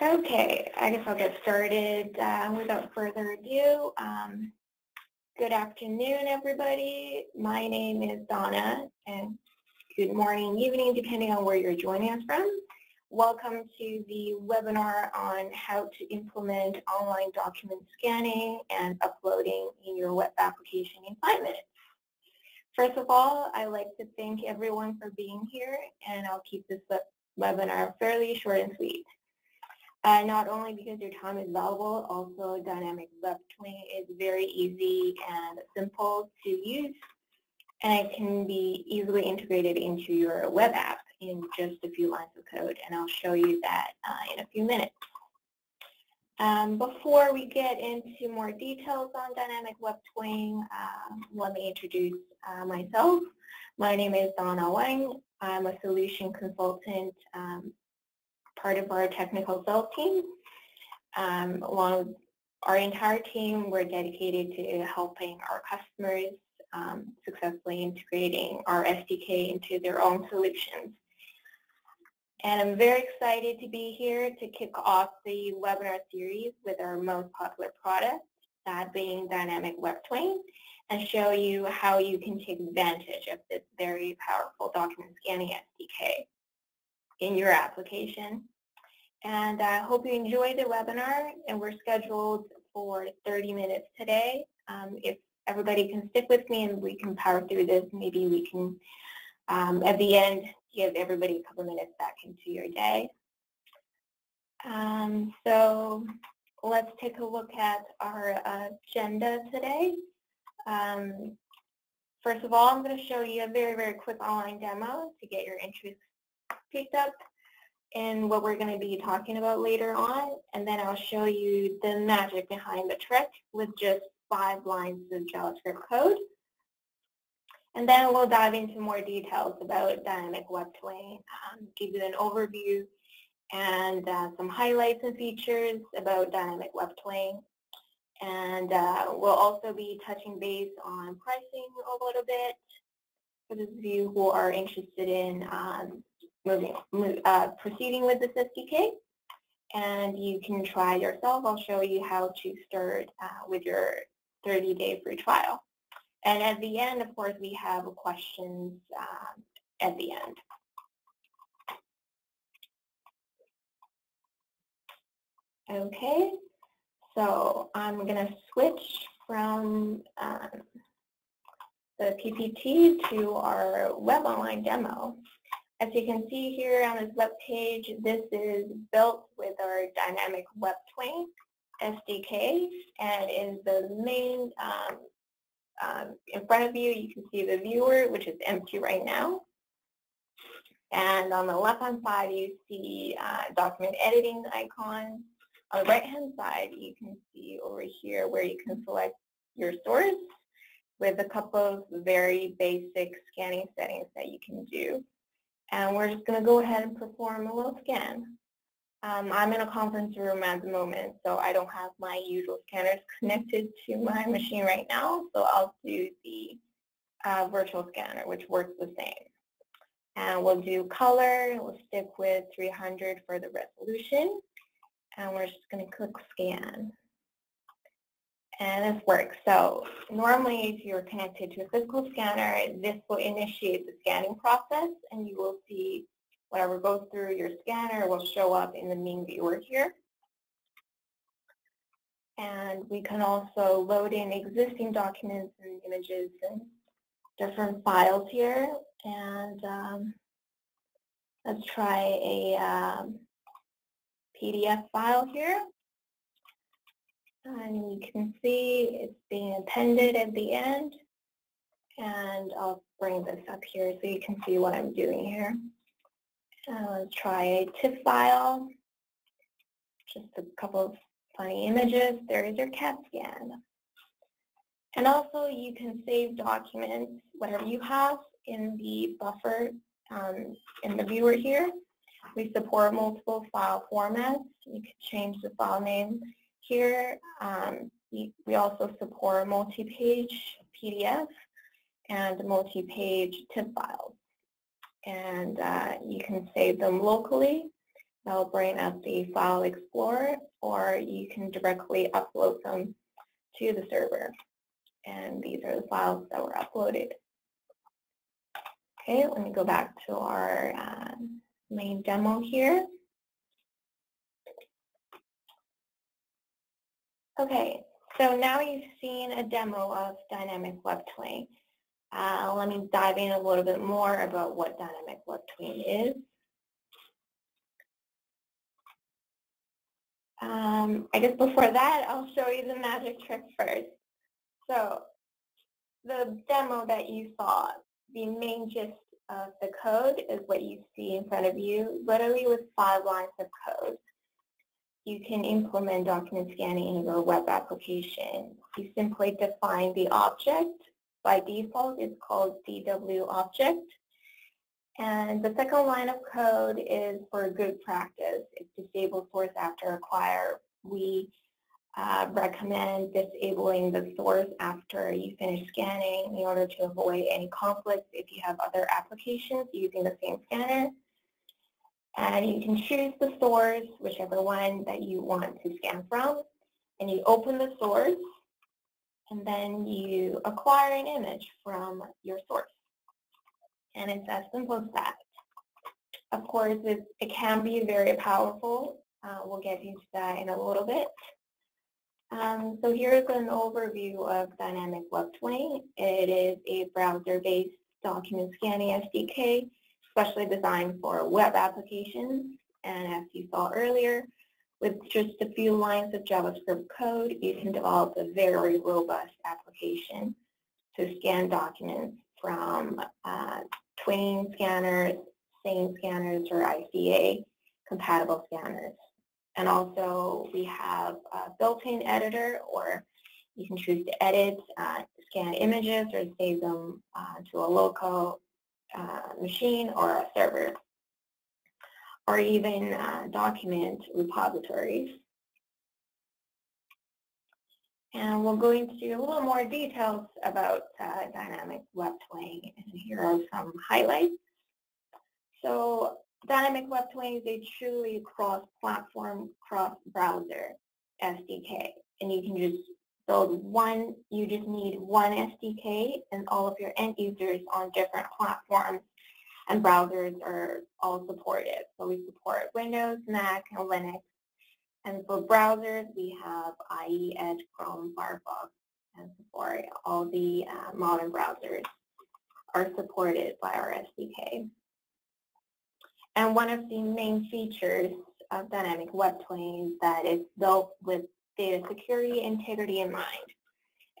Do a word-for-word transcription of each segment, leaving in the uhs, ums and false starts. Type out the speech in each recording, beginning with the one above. Okay, I guess I'll get started uh, without further ado. Um, good afternoon, everybody. My name is Donna, and good morning, evening, depending on where you're joining us from. Welcome to the webinar on how to implement online document scanning and uploading in your web application in five minutes. First of all, I'd like to thank everyone for being here, and I'll keep this web webinar fairly short and sweet. Uh, not only because your time is valuable, also Dynamic Web TWAIN is very easy and simple to use, and it can be easily integrated into your web app in just a few lines of code, and I'll show you that uh, in a few minutes. Um, before we get into more details on Dynamic Web TWAIN, uh, let me introduce uh, myself. My name is Donna Wang. I'm a solution consultant, um, part of our technical sales team. Um, along with our entire team, we're dedicated to helping our customers um, successfully integrating our S D K into their own solutions. And I'm very excited to be here to kick off the webinar series with our most popular product, that being Dynamic Web TWAIN, and show you how you can take advantage of this very powerful document scanning S D K in your application. And I hope you enjoy the webinar, and we're scheduled for thirty minutes today. Um, if everybody can stick with me and we can power through this, maybe we can, um, at the end, give everybody a couple minutes back into your day. Um, so let's take a look at our agenda today. Um, first of all, I'm going to show you a very, very quick online demo to get your interest picked up in what we're going to be talking about later on, and then I'll show you the magic behind the trick with just five lines of JavaScript code. And then we'll dive into more details about Dynamic Web TWAIN, um, give you an overview and uh, some highlights and features about Dynamic Web TWAIN. And uh, we'll also be touching base on pricing a little bit for those of you who are interested in um, moving, uh, proceeding with this S D K. And you can try yourself. I'll show you how to start uh, with your thirty day free trial. And at the end, of course, we have questions um, at the end. Okay. So I'm going to switch from um, the P P T to our web online demo. As you can see here on this web page, this is built with our Dynamic Web TWAIN S D K, and is the main, um, um, in front of you, you can see the viewer, which is empty right now. And on the left-hand side, you see uh, document editing icon. On the right-hand side, you can see over here where you can select your source with a couple of very basic scanning settings that you can do. And we're just going to go ahead and perform a little scan. Um, I'm in a conference room at the moment, so I don't have my usual scanners connected to my machine right now, so I'll do the uh, virtual scanner, which works the same. And we'll do color, we'll stick with three hundred for the resolution. And we're just going to click scan. And this works. So normally, if you're connected to a physical scanner, this will initiate the scanning process, and you will see whatever goes through your scanner will show up in the main viewer here. And we can also load in existing documents and images and different files here. And um, let's try a um, P D F file here, and you can see it's being appended at the end, and I'll bring this up here so you can see what I'm doing here. Uh, let's try a TIFF file, just a couple of funny images. There is your CAT scan. And also you can save documents, whatever you have, in the buffer um, in the viewer here. We support multiple file formats. You can change the file name here. Um, we also support multi-page P D F and multi-page TIFF files. And uh, you can save them locally They'll bring up the File Explorer, or you can directly upload them to the server. And these are the files that were uploaded. Okay, let me go back to our uh, main demo here. Okay, so now you've seen a demo of Dynamic Web TWAIN. Uh, let me dive in a little bit more about what Dynamic Web TWAIN is. Um, I guess before that, I'll show you the magic trick first. So the demo that you saw, the main gist of the code is what you see in front of you, literally with five lines of code. You can implement document scanning in your web application. You simply define the object. By default, it's called D W object. And the second line of code is for good practice. It's disable source after acquire. We uh, recommend disabling the source after you finish scanning in order to avoid any conflicts if you have other applications using the same scanner. And you can choose the source, whichever one that you want to scan from, and you open the source, and then you acquire an image from your source. And it's as simple as that. Of course, it, it can be very powerful. Uh, we'll get into that in a little bit. Um, so here's an overview of Dynamic Web TWAIN. It is a browser-based document scanning S D K. Especially designed for web applications, and as you saw earlier, with just a few lines of JavaScript code, you can develop a very robust application to scan documents from uh, TWAIN scanners, SANE scanners, or I C A compatible scanners. And also, we have a built-in editor, or you can choose to edit, uh, scan images, or save them uh, to a local Uh, machine or a server, or even uh, document repositories. And we'll go into a little more details about uh, Dynamic Web TWAIN, and here are some highlights. So Dynamic Web TWAIN is a truly cross-platform, cross-browser S D K, and you can just build one, you just need one S D K, and all of your end users on different platforms and browsers are all supported. So we support Windows, Mac, and Linux. And for browsers, we have I E, Edge, Chrome, Firefox, and support all the uh, modern browsers are supported by our S D K. And one of the main features of Dynamic Web TWAIN is that it's built with data security integrity in mind,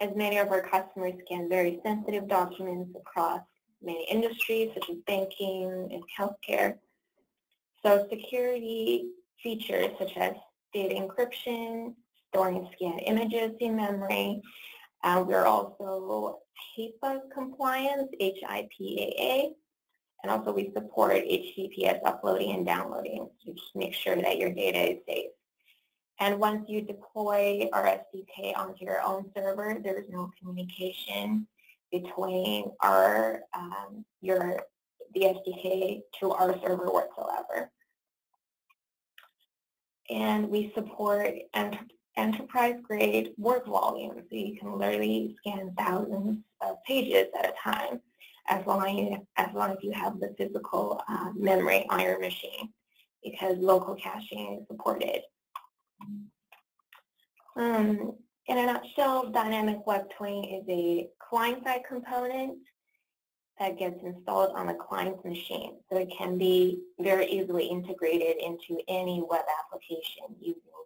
as many of our customers scan very sensitive documents across many industries, such as banking and healthcare. So security features such as data encryption, storing scanned images in memory. Uh, we're also HIPAA compliance, H I P A A, and also we support H T T P S uploading and downloading to just make sure that your data is safe. And once you deploy our S D K onto your own server, there's no communication between our, um, your, the S D K to our server whatsoever. And we support enter enterprise-grade work volumes, so you can literally scan thousands of pages at a time, as long as you, as long as you have the physical uh, memory on your machine, because local caching is supported. Um, in a nutshell, Dynamic Web TWAIN is a client-side component that gets installed on the client's machine, so it can be very easily integrated into any web application using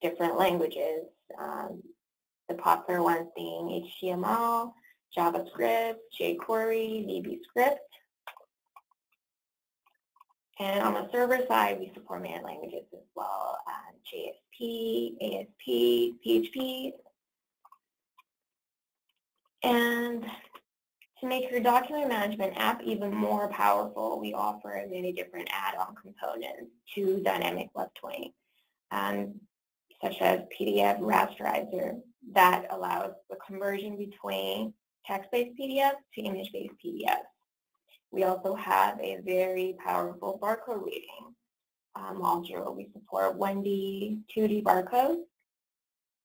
different languages. Um, the popular ones being H T M L, JavaScript, jQuery, VBScript. And on the server side, we support many languages as well, uh, J S P, A S P, P H P. And to make your document management app even more powerful, we offer many different add-on components to Dynamic Web TWAIN, um, such as P D F Rasterizer, that allows the conversion between text-based P D Fs to image-based P D Fs. We also have a very powerful barcode reading um, module, we support one D, two D barcodes.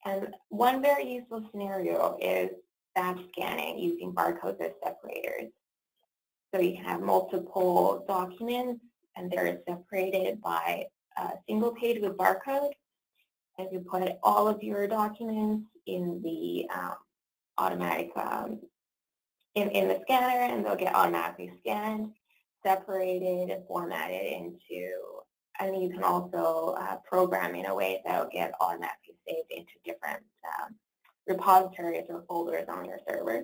And one very useful scenario is batch scanning using barcodes as separators. So you can have multiple documents and they're separated by a single page with barcode. And you put all of your documents in the um, automatic, um, in, in the scanner, and they'll get automatically scanned, separated, and formatted into, and you can also uh, program in a way that will get automatically saved into different um, repositories or folders on your server.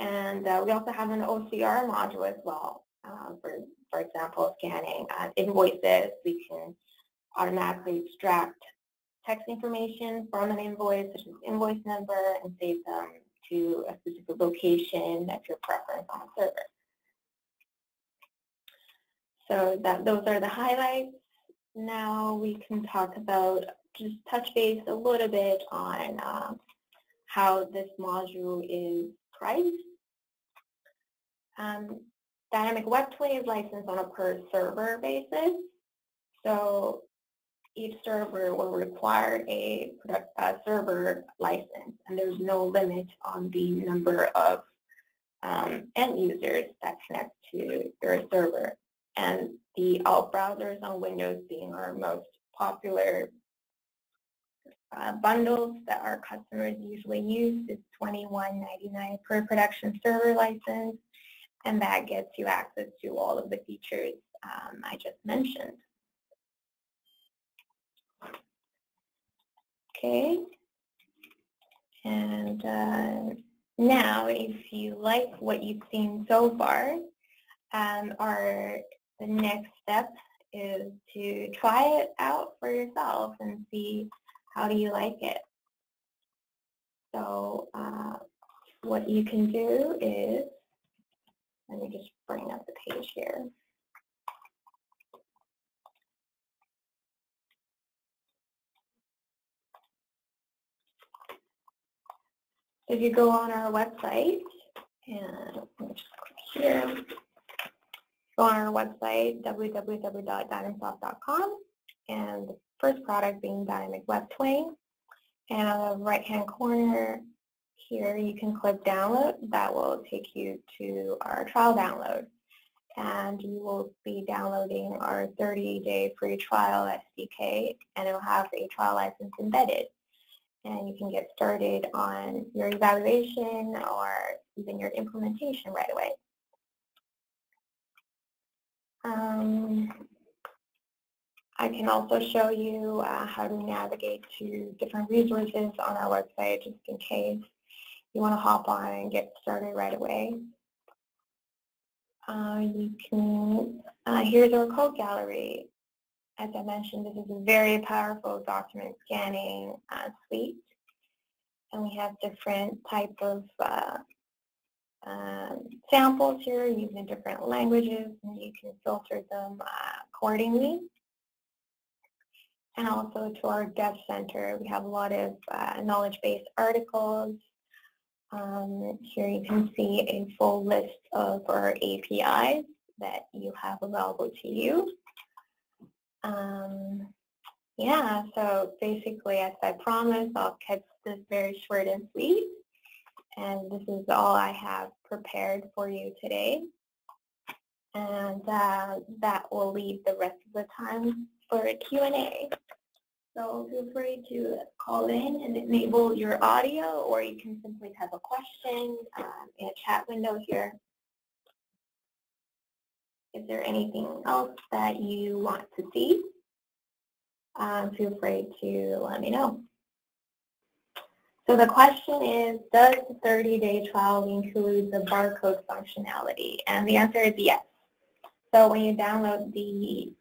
And uh, we also have an O C R module as well. Uh, for, for example, scanning uh, invoices, we can automatically extract text information from an invoice, such as invoice number, and save them to a specific location at your preference on the server. So that, those are the highlights. Now we can talk about, just touch base a little bit on uh, how this module is priced. Um, Dynamic Web TWAIN is licensed on a per server basis. So each server will require a, a server license, and there's no limit on the number of um, end users that connect to your server. And the alt browsers on Windows being our most popular uh, bundles that our customers usually use is twenty-one ninety-nine per production server license, and that gets you access to all of the features um, I just mentioned. Okay, and uh, now if you like what you've seen so far, um, our the next step is to try it out for yourself and see how do you like it. So uh, what you can do is, let me just bring up the page here. If you go on our website, and let me just click here, go on our website, w w w dot dynamsoft dot com, and the first product being Dynamic Web TWAIN. And on the right-hand corner here, you can click download. That will take you to our trial download. And you will be downloading our thirty day free trial S D K, and it will have a trial license embedded. And you can get started on your evaluation or even your implementation right away. Um, I can also show you uh, how to navigate to different resources on our website, just in case you want to hop on and get started right away. Uh, you can, uh, here's our code gallery. As I mentioned, this is a very powerful document scanning uh, suite, and we have different type of uh, uh, samples here using different languages, and you can filter them uh, accordingly. And also to our Dev Center, we have a lot of uh, knowledge-based articles. Um, here you can see a full list of our A P Is that you have available to you. Um, yeah, so basically, as I promised, I'll keep this very short and sweet, and this is all I have prepared for you today, and uh, that will leave the rest of the time for a Q and A. So feel free to call in and enable your audio, or you can simply type a question um, in a chat window here. Is there anything else that you want to see? Um, feel free to let me know. So the question is, does the thirty day trial include the barcode functionality? And the answer is yes. So when you download the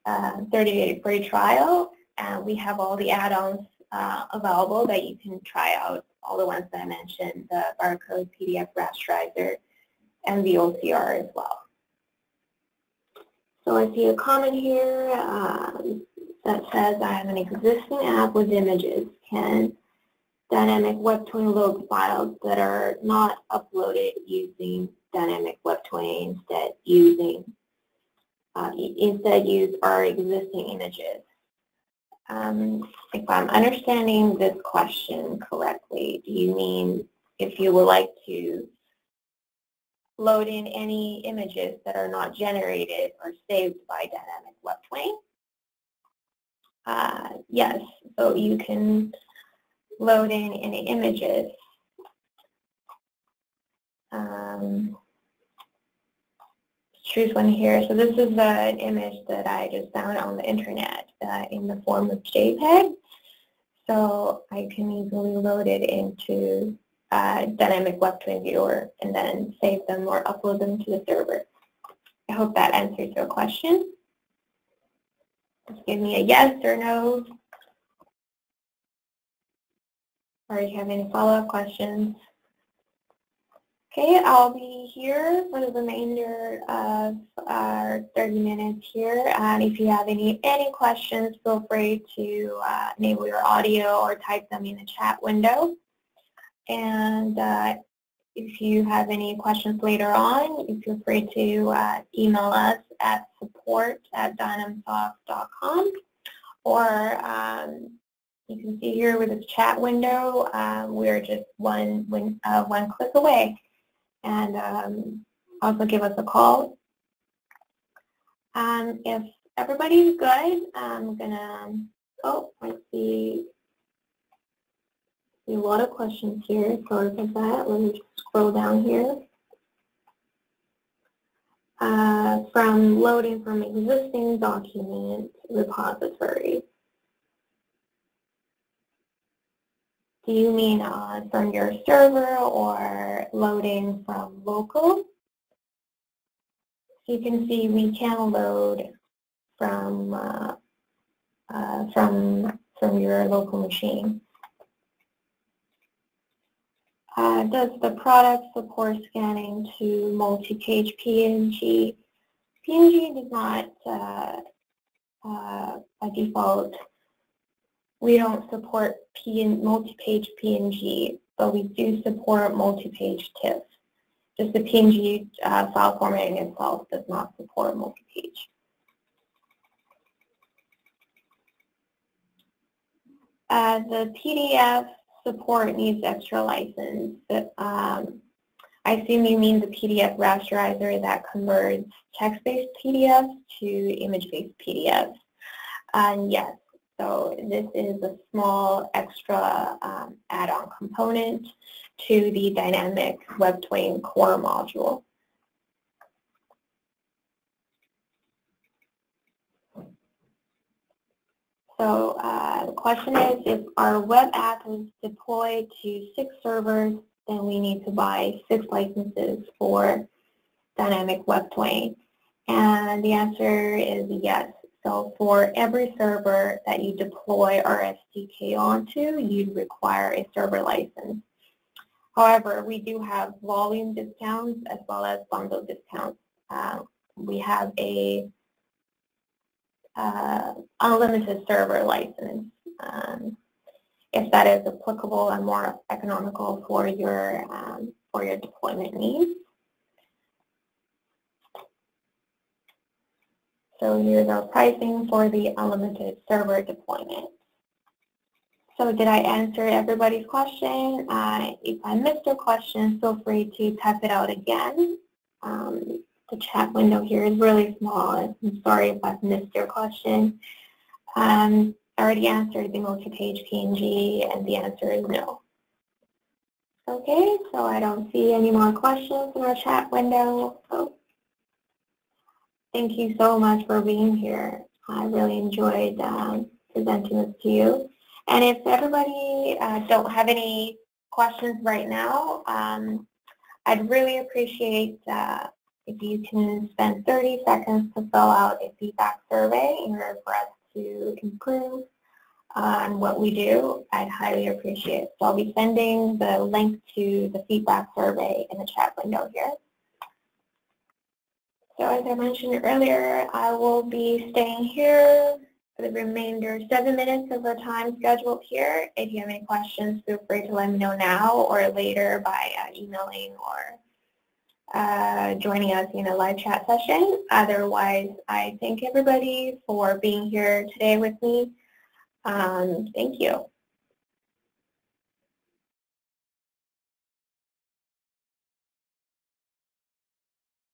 thirty day uh, free trial, uh, we have all the add-ons uh, available that you can try out, all the ones that I mentioned, the barcode, P D F Rasterizer, and the O C R as well. So I see a comment here um, that says, I have an existing app with images. Can Dynamic Web TWAIN load files that are not uploaded using Dynamic Web TWAIN, instead using uh, instead use our existing images. Um, if I'm understanding this question correctly, do you mean if you would like to load in any images that are not generated or saved by Dynamic Web TWAIN? Uh, yes, so you can load in any images. Um, choose one here. So this is uh, an image that I just found on the internet uh, in the form of JPEG. So I can easily load it into uh, Dynamic Web TWAIN Viewer and then save them or upload them to the server. I hope that answers your question. Just give me a yes or no. Or if you have any follow-up questions. Okay, I'll be here for the remainder of our thirty minutes here. And if you have any, any questions, feel free to uh, enable your audio or type them in the chat window. And uh, if you have any questions later on, you feel free to uh, email us at support at dynamsoft dot com. Or um, you can see here with this chat window, uh, we're just one, one, uh, one click away. And um, also give us a call. Um, if everybody's good, I'm gonna, oh, I see, see a lot of questions here. Sorry for that. Let me just scroll down here. Uh, from loading from existing document repository. Do you mean uh, from your server or loading from local? You can see we can load from uh, uh, from from your local machine. Uh, does the product support scanning to multi-page P N G? P N G does not uh, uh, by default. We don't support multi-page P N G, but we do support multi-page TIFF. Just the P N G uh, file formatting itself does not support multi-page. Uh, the P D F support needs extra license. But, um, I assume you mean the P D F Rasterizer that converts text-based P D Fs to image-based P D Fs. And um, yes. So this is a small extra um, add-on component to the Dynamic Web TWAIN core module. So uh, the question is, if our web app is deployed to six servers, then we need to buy six licenses for Dynamic Web TWAIN. And the answer is yes. So for every server that you deploy our S D K onto, you'd require a server license. However, we do have volume discounts as well as bundle discounts. Uh, we have a uh, unlimited server license um, if that is applicable and more economical for your um, for your deployment needs. So here's our pricing for the unlimited server deployment. So did I answer everybody's question? Uh, if I missed your question, feel free to type it out again. Um, the chat window here is really small. I'm sorry if I've missed your question. Um, I already answered the multi-page P N G, and the answer is no. Okay, so I don't see any more questions in our chat window. Oh. Thank you so much for being here. I really enjoyed um, presenting this to you. And if everybody uh, don't have any questions right now, um, I'd really appreciate uh, if you can spend thirty seconds to fill out a feedback survey in order for us to improve on what we do. I'd highly appreciate it. So I'll be sending the link to the feedback survey in the chat window here. So as I mentioned earlier, I will be staying here for the remainder seven minutes of our time scheduled here. If you have any questions, feel free to let me know now or later by uh, emailing or uh, joining us in a live chat session. Otherwise, I thank everybody for being here today with me. Um, thank you.